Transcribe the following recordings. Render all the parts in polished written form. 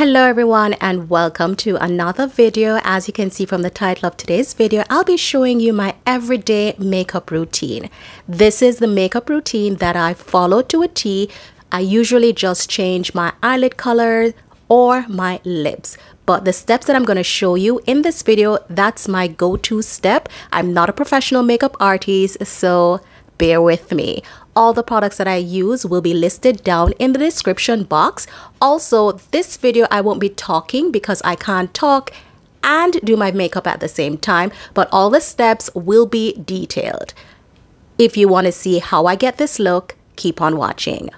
Hello everyone, and welcome to another video. As you can see from the title of today's video, I'll be showing you my everyday makeup routine. This is the makeup routine that I follow to a T. I usually just change my eyelid color or my lips. But the steps that I'm going to show you in this video, that's my go-to step. I'm not a professional makeup artist, so bear with me. All the products that I use will be listed down in the description box. Also, this video I won't be talking because I can't talk and do my makeup at the same time, but all the steps will be detailed. If you want to see how I get this look, keep on watching.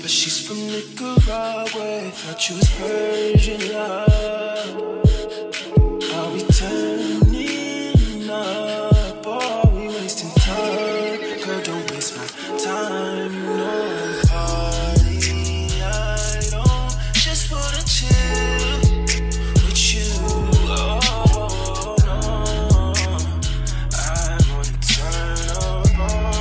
But she's from Nicaragua, thought she was Persian love. Are we turning up, or are we wasting time? Girl, don't waste my time, no party, I don't just wanna chill with you, oh no, I wanna turn up on.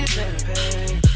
Baby, baby.